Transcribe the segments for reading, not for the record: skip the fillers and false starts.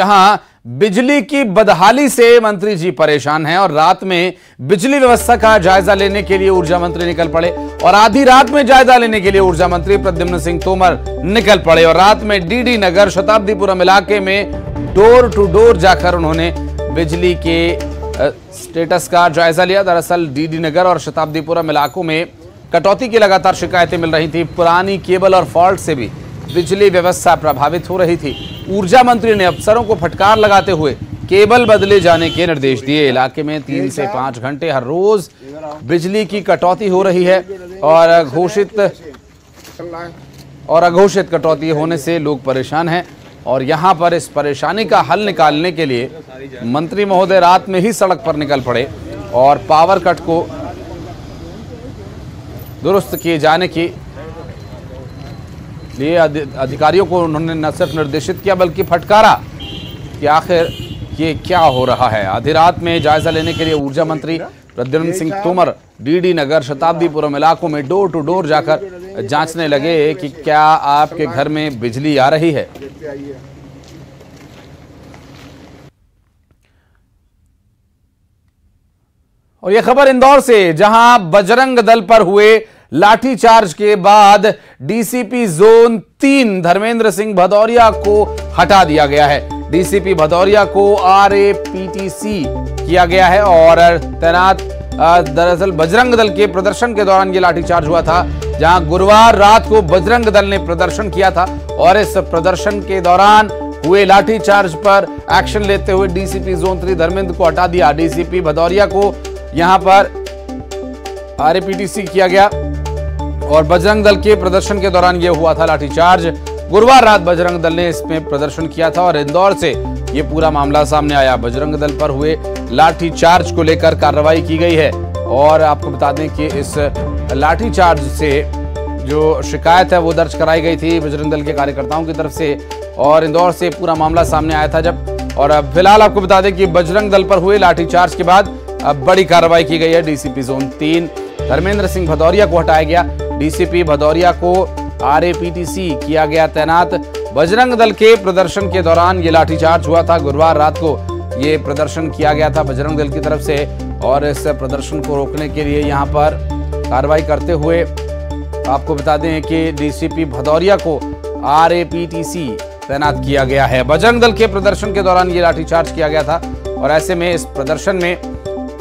जहां बिजली की बदहाली से मंत्री जी परेशान हैं और रात में बिजली व्यवस्था का जायजा लेने के लिए ऊर्जा मंत्री निकल पड़े और आधी रात में जायजा लेने के लिए ऊर्जा मंत्री प्रद्युम्न सिंह तोमर निकल पड़े और रात में डीडी नगर शताब्दीपुरम इलाके में डोर टू डोर जाकर उन्होंने बिजली के स्टेटस का जायजा लिया। दरअसल डीडी नगर और शताब्दीपुरम इलाकों में कटौती की लगातार शिकायतें मिल रही थी। पुरानी केबल और फॉल्ट से भी बिजली व्यवस्था प्रभावित हो रही थी। ऊर्जा मंत्री ने अफसरों को फटकार लगाते हुए केबल बदले जाने के निर्देश दिए। इलाके में 3 से 5 घंटे हर रोज बिजली की कटौती हो रही है और अघोषित कटौती होने से लोग परेशान हैं और यहां पर इस परेशानी का हल निकालने के लिए मंत्री महोदय रात में ही सड़क पर निकल पड़े और पावर कट को दुरुस्त किए जाने की लिए अधिकारियों को उन्होंने न सिर्फ निर्देशित किया बल्कि फटकारा कि आखिर ये क्या हो रहा है। आधी रात में जायजा लेने के लिए ऊर्जा मंत्री प्रद्युम्न सिंह तोमर डीडी नगर शताब्दीपुरम इलाकों में डोर टू डोर जाकर जांचने लगे कि क्या आपके घर में बिजली आ रही है। और यह खबर इंदौर से, जहां बजरंग दल पर हुए लाठीचार्ज के बाद डीसीपी जोन 3 धर्मेंद्र सिंह भदौरिया को हटा दिया गया है। डीसीपी भदौरिया को RAPTC किया गया है और तैनात दरअसल बजरंग दल के प्रदर्शन के दौरान ये लाठीचार्ज हुआ था, जहां गुरुवार रात को बजरंग दल ने प्रदर्शन किया था और इस प्रदर्शन के दौरान हुए लाठीचार्ज पर एक्शन लेते हुए डीसीपी जोन 3 धर्मेंद्र को हटा दिया। डीसीपी भदौरिया को यहां पर RAPTC किया गया और बजरंग दल के प्रदर्शन के दौरान यह हुआ था लाठीचार्ज। गुरुवार रात बजरंग दल ने इसमें प्रदर्शन किया था और इंदौर से ये पूरा मामला सामने आया। बजरंग दल पर हुए लाठीचार्ज को लेकर कार्रवाई की गई है और आपको बता दें कि इस लाठीचार्ज से जो शिकायत है वो दर्ज कराई गई थी बजरंग दल के कार्यकर्ताओं की तरफ से और इंदौर से पूरा मामला सामने आया था जब। और फिलहाल आपको बता दें कि बजरंग दल पर हुए लाठीचार्ज के बाद अब बड़ी कार्रवाई की गई है। डीसीपी जोन 3 धर्मेंद्र सिंह भदौरिया को हटाया गया। डीसीपी भदौरिया को RAPTC किया गया तैनात। बजरंग दल के प्रदर्शन के दौरान ये लाठीचार्ज हुआ था। गुरुवार रात को ये प्रदर्शन किया गया था बजरंग दल की तरफ से और इस प्रदर्शन को रोकने के लिए यहाँ पर कार्रवाई करते हुए आपको बता दें कि डीसीपी भदौरिया को RAPTC तैनात किया गया है। बजरंग दल के प्रदर्शन के दौरान ये लाठीचार्ज किया गया था और ऐसे में इस प्रदर्शन में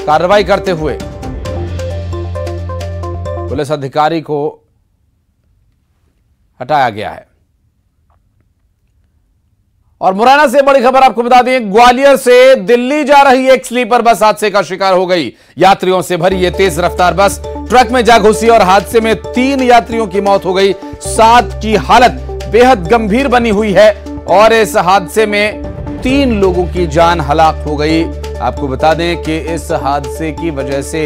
कार्रवाई करते हुए पुलिस अधिकारी को हटाया गया है। और मुरैना से बड़ी खबर आपको बता दें, ग्वालियर से दिल्ली जा रही एक स्लीपर बस हादसे का शिकार हो गई। यात्रियों से भरी ये तेज रफ्तार बस ट्रक में जा घुसी और हादसे में 3 यात्रियों की मौत हो गई। 7 की हालत बेहद गंभीर बनी हुई है और इस हादसे में 3 लोगों की जान हलाक हो गई। आपको बता दें कि इस हादसे की वजह से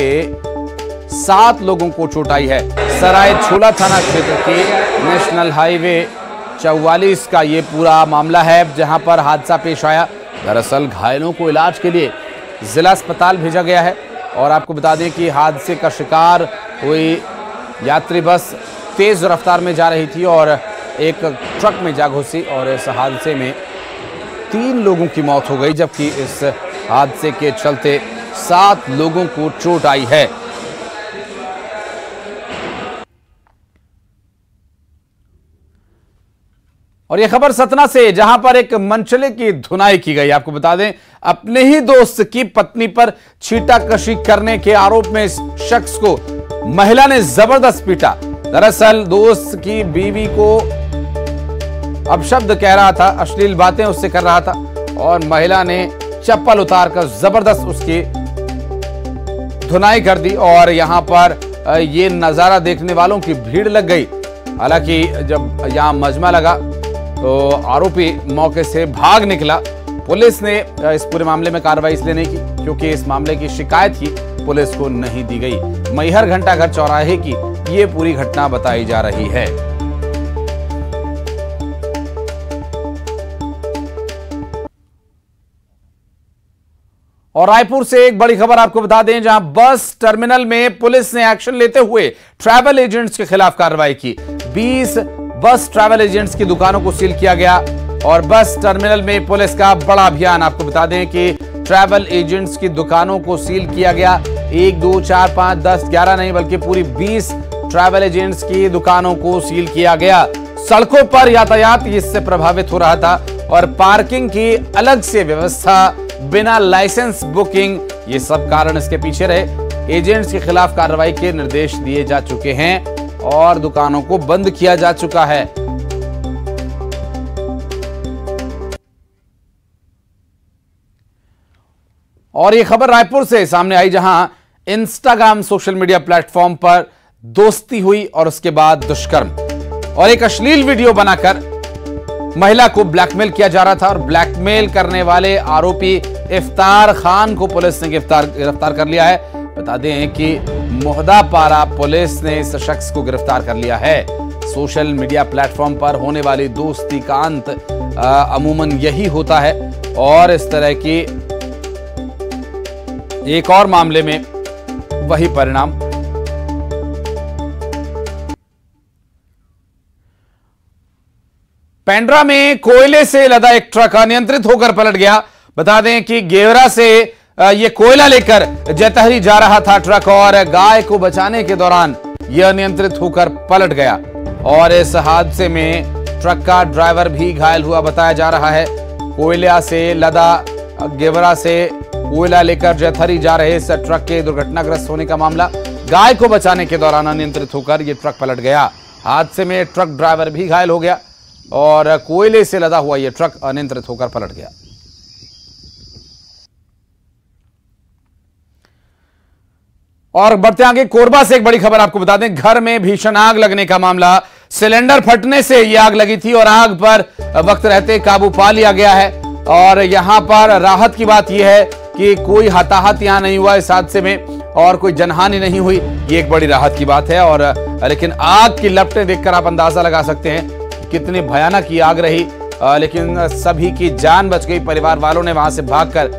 7 लोगों को चोट आई है। सराय छोला थाना क्षेत्र के नेशनल हाईवे 44 का ये पूरा मामला है, जहां पर हादसा पेश आया। दरअसल घायलों को इलाज के लिए जिला अस्पताल भेजा गया है और आपको बता दें कि हादसे का शिकार हुई यात्री बस तेज रफ्तार में जा रही थी और एक ट्रक में जा घुसी और इस हादसे में 3 लोगों की मौत हो गई, जबकि इस हादसे के चलते 7 लोगों को चोट आई है। और यह खबर सतना से, जहां पर एक मनचले की धुनाई की गई। आपको बता दें, अपने ही दोस्त की पत्नी पर छीटाकशी करने के आरोप में इस शख्स को महिला ने जबरदस्त पीटा। दरअसल दोस्त की बीवी को अपशब्द कह रहा था, अश्लील बातें उससे कर रहा था और महिला ने चप्पल उतारकर जबरदस्त उसकी धुनाई कर दी और यहां पर यह नजारा देखने वालों की भीड़ लग गई। हालांकि जब यहां मजमा लगा तो आरोपी मौके से भाग निकला। पुलिस ने इस पूरे मामले में कार्रवाई इसलिए नहीं की क्योंकि इस मामले की शिकायत ही पुलिस को नहीं दी गई। मैहर घंटाघर चौराहे की ये पूरी घटना बताई जा रही है। और रायपुर से एक बड़ी खबर आपको बता दें, जहां बस टर्मिनल में पुलिस ने एक्शन लेते हुए ट्रैवल एजेंट्स के खिलाफ कार्रवाई की। 20 बस ट्रैवल एजेंट्स की दुकानों को सील किया गया और बस टर्मिनल में पुलिस का बड़ा अभियान। आपको बता दें कि ट्रैवल एजेंट्स की दुकानों को सील किया गया। 1, 2, 4, 5, 10, 11 नहीं बल्कि पूरी 20 ट्रैवल एजेंट्स की दुकानों को सील किया गया। सड़कों पर यातायात इससे प्रभावित हो रहा था और पार्किंग की अलग से व्यवस्था, बिना लाइसेंस बुकिंग, ये सब कारण इसके पीछे रहे। एजेंट्स के खिलाफ कार्रवाई के निर्देश दिए जा चुके हैं और दुकानों को बंद किया जा चुका है। और ये खबर रायपुर से सामने आई, जहां इंस्टाग्राम सोशल मीडिया प्लेटफॉर्म पर दोस्ती हुई और उसके बाद दुष्कर्म। और एक अश्लील वीडियो बनाकर महिला को ब्लैकमेल किया जा रहा था और ब्लैकमेल करने वाले आरोपी इफ्तार खान को पुलिस ने गिरफ्तार कर लिया है। बता दें कि मोहदापारा पुलिस ने इस शख्स को गिरफ्तार कर लिया है। सोशल मीडिया प्लेटफॉर्म पर होने वाली दोस्ती का अंत अमूमन यही होता है। और इस तरह की एक और मामले में वही परिणाम। पेंड्रा में कोयले से लदा एक ट्रक अनियंत्रित होकर पलट गया। बता दें कि गेवरा से यह कोयला लेकर जयतहरी जा रहा था ट्रक और गाय को बचाने के दौरान यह अनियंत्रित होकर पलट गया। और इस हादसे में ट्रक का ड्राइवर भी घायल हुआ बताया जा रहा है। कोयला से लदा, गेवरा से कोयला लेकर जयतहरी जा रहे इस ट्रक के दुर्घटनाग्रस्त होने का मामला। गाय को बचाने के दौरान अनियंत्रित होकर यह ट्रक पलट गया। हादसे में ट्रक ड्राइवर भी घायल हो गया और कोयले से लदा हुआ यह ट्रक अनियंत्रित होकर पलट गया। और बढ़ते आगे, कोरबा से एक बड़ी खबर आपको बता दें। घर में भीषण आग लगने का मामला। सिलेंडर फटने से यह आग लगी थी और आग पर वक्त रहते काबू पा लिया गया है। और यहां पर राहत की बात यह है कि कोई हताहत यहां नहीं हुआ इस हादसे में और कोई जनहानि नहीं हुई, ये एक बड़ी राहत की बात है। और लेकिन आग की लपटें देखकर आप अंदाजा लगा सकते हैं कितनी भयानक ये आग रही। लेकिन सभी की जान बच गई। परिवार वालों ने वहां से भागकर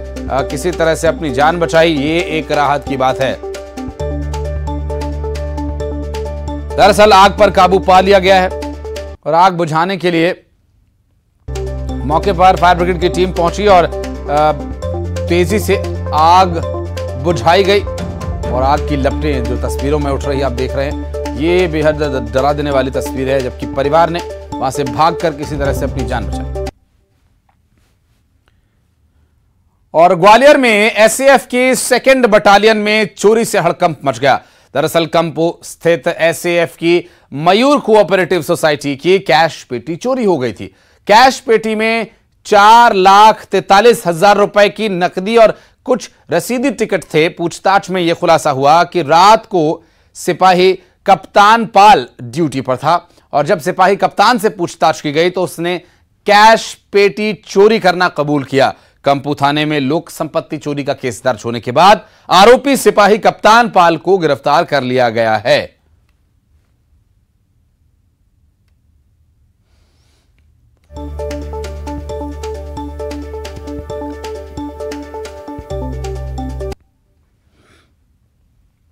किसी तरह से अपनी जान बचाई, ये एक राहत की बात है। दरअसल आग पर काबू पा लिया गया है और आग बुझाने के लिए मौके पर फायर ब्रिगेड की टीम पहुंची और तेजी से आग बुझाई गई। और आग की लपटें जो तस्वीरों में उठ रही आप देख रहे हैं, ये बेहद डरा देने वाली तस्वीर है, जबकि परिवार ने वहां से भागकर किसी तरह से अपनी जान बचाई। और ग्वालियर में एसएएफ की 2nd बटालियन में चोरी से हड़कंप मच गया। दरअसल कंपो स्थित एसएएफ की मयूर कोऑपरेटिव सोसाइटी की कैश पेटी चोरी हो गई थी। कैश पेटी में 4,43,000 रुपए की नकदी और कुछ रसीदी टिकट थे। पूछताछ में यह खुलासा हुआ कि रात को सिपाही कप्तान पाल ड्यूटी पर था और जब सिपाही कप्तान से पूछताछ की गई तो उसने कैश पेटी चोरी करना कबूल किया। कंपू थाने में लोक संपत्ति चोरी का केस दर्ज होने के बाद आरोपी सिपाही कप्तान पाल को गिरफ्तार कर लिया गया है।